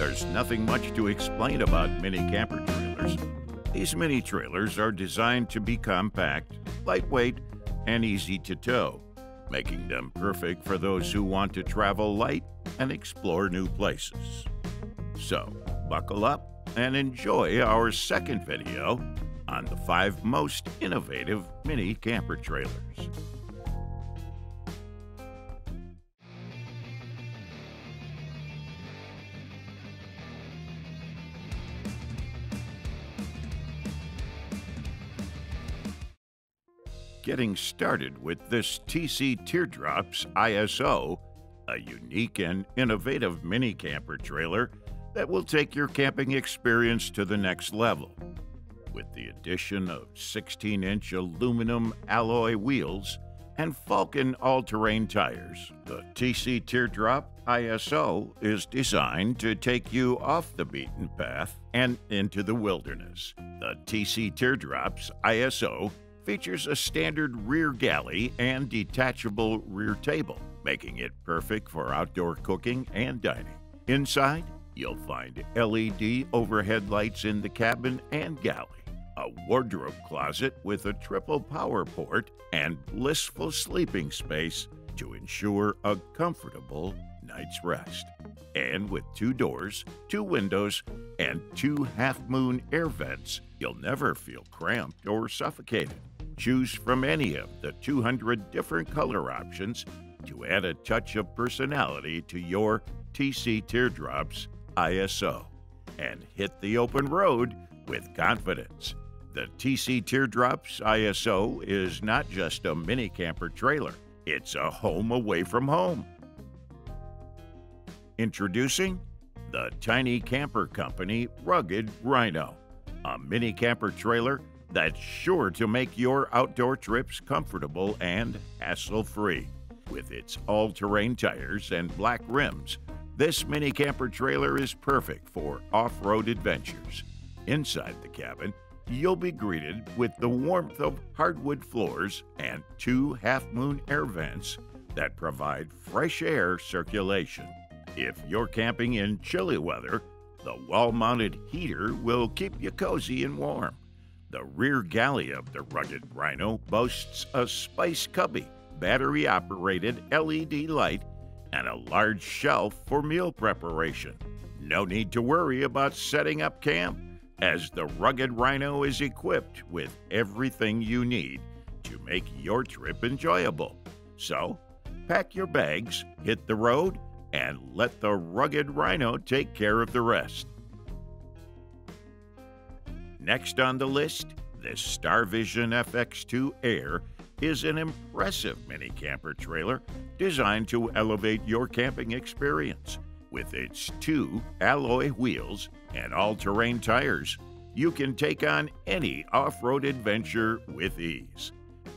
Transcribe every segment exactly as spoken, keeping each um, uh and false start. There's nothing much to explain about mini camper trailers. These mini trailers are designed to be compact, lightweight, and easy to tow, making them perfect for those who want to travel light and explore new places. So, buckle up and enjoy our second video on the five most innovative mini camper trailers. Getting started with this T C Teardrops I S O, a unique and innovative mini camper trailer that will take your camping experience to the next level. With the addition of sixteen inch aluminum alloy wheels and Falken all-terrain tires, the T C Teardrop I S O is designed to take you off the beaten path and into the wilderness. The T C Teardrops I S O features a standard rear galley and detachable rear table, making it perfect for outdoor cooking and dining. Inside, you'll find L E D overhead lights in the cabin and galley, a wardrobe closet with a triple power port, and blissful sleeping space to ensure a comfortable night's rest. And with two doors, two windows, and two half-moon air vents, you'll never feel cramped or suffocated. Choose from any of the two hundred different color options to add a touch of personality to your T C Teardrops I S O and hit the open road with confidence. The T C Teardrops I S O is not just a mini camper trailer, it's a home away from home. Introducing the Tiny Camper Company Rugged Rhino, a mini camper trailer that's sure to make your outdoor trips comfortable and hassle-free. With its all-terrain tires and black rims, this mini camper trailer is perfect for off-road adventures. Inside the cabin, you'll be greeted with the warmth of hardwood floors and two half-moon air vents that provide fresh air circulation. If you're camping in chilly weather, the wall-mounted heater will keep you cozy and warm. The rear galley of the Rugged Rhino boasts a spice cubby, battery-operated L E D light, and a large shelf for meal preparation. No need to worry about setting up camp, as the Rugged Rhino is equipped with everything you need to make your trip enjoyable. So, pack your bags, hit the road, and let the Rugged Rhino take care of the rest. Next on the list, this StarVision F X two Air is an impressive mini camper trailer designed to elevate your camping experience. With its two alloy wheels and all-terrain tires, you can take on any off-road adventure with ease.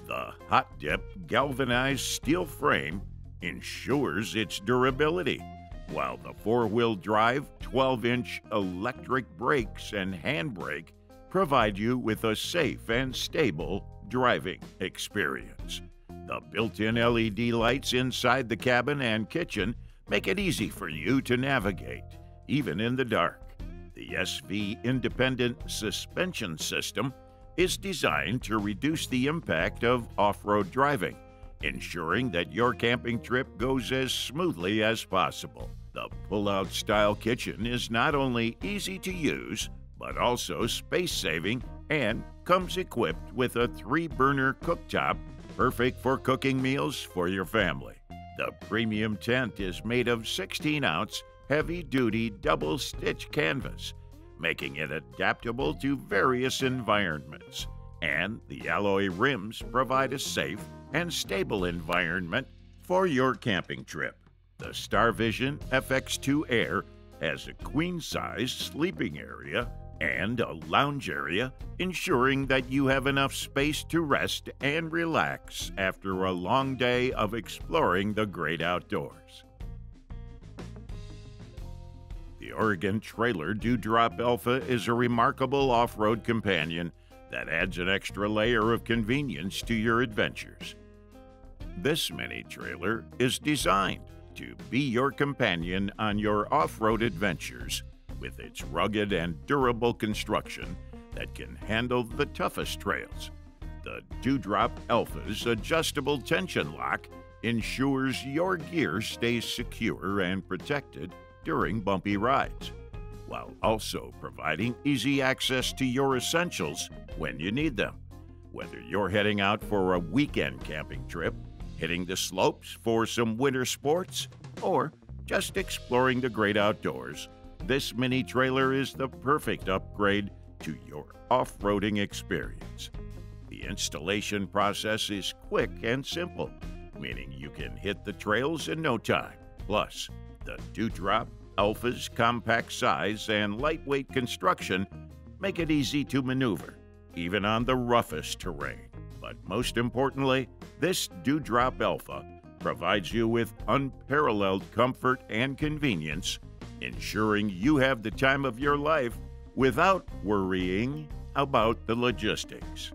The hot-dip galvanized steel frame ensures its durability, while the four-wheel drive twelve inch electric brakes and handbrake provide you with a safe and stable driving experience. The built-in L E D lights inside the cabin and kitchen make it easy for you to navigate, even in the dark. The S V independent suspension system is designed to reduce the impact of off-road driving, ensuring that your camping trip goes as smoothly as possible. The pull-out style kitchen is not only easy to use, but also space-saving, and comes equipped with a three-burner cooktop, perfect for cooking meals for your family. The premium tent is made of sixteen ounce heavy-duty double-stitch canvas, making it adaptable to various environments. And the alloy rims provide a safe and stable environment for your camping trip. The StarVision F X two Air has a queen-size sleeping area and a lounge area, ensuring that you have enough space to rest and relax after a long day of exploring the great outdoors. The Oregon Trail'R DoDrop Alpha is a remarkable off-road companion that adds an extra layer of convenience to your adventures. This mini trailer is designed to be your companion on your off-road adventures, with its rugged and durable construction that can handle the toughest trails. The DoDrop Alpha's adjustable tension lock ensures your gear stays secure and protected during bumpy rides, while also providing easy access to your essentials when you need them. Whether you're heading out for a weekend camping trip, hitting the slopes for some winter sports, or just exploring the great outdoors, this mini trailer is the perfect upgrade to your off-roading experience. The installation process is quick and simple, meaning you can hit the trails in no time. Plus, the DoDrop Alpha's compact size and lightweight construction make it easy to maneuver, even on the roughest terrain. But most importantly, this DoDrop Alpha provides you with unparalleled comfort and convenience, ensuring you have the time of your life without worrying about the logistics.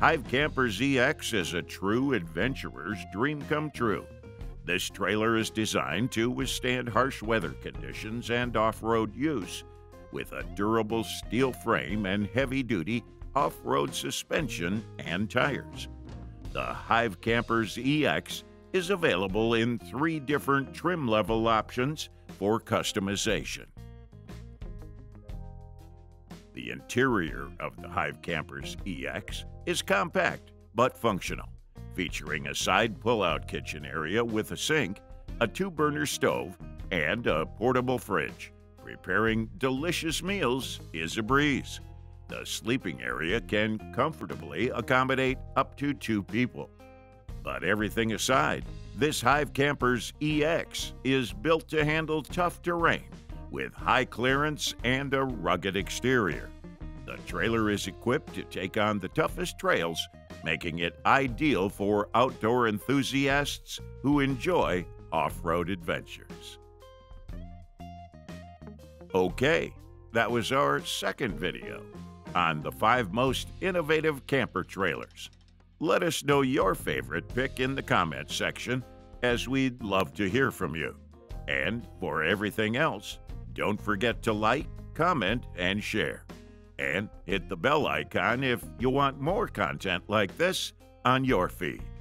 Hive Campers E X is a true adventurer's dream come true. This trailer is designed to withstand harsh weather conditions and off-road use, with a durable steel frame and heavy-duty off-road suspension and tires. The Hive Campers E X is available in three different trim level options for customization. The interior of the Hive Campers E X is compact but functional, featuring a side pull-out kitchen area with a sink, a two-burner stove, and a portable fridge. Preparing delicious meals is a breeze. The sleeping area can comfortably accommodate up to two people. But everything aside, this Hive Campers E X is built to handle tough terrain with high clearance and a rugged exterior. The trailer is equipped to take on the toughest trails, making it ideal for outdoor enthusiasts who enjoy off-road adventures. Okay, that was our second video on the five most innovative camper trailers. Let us know your favorite pick in the comments section, as we'd love to hear from you. And for everything else, don't forget to like, comment, and share. And hit the bell icon if you want more content like this on your feed.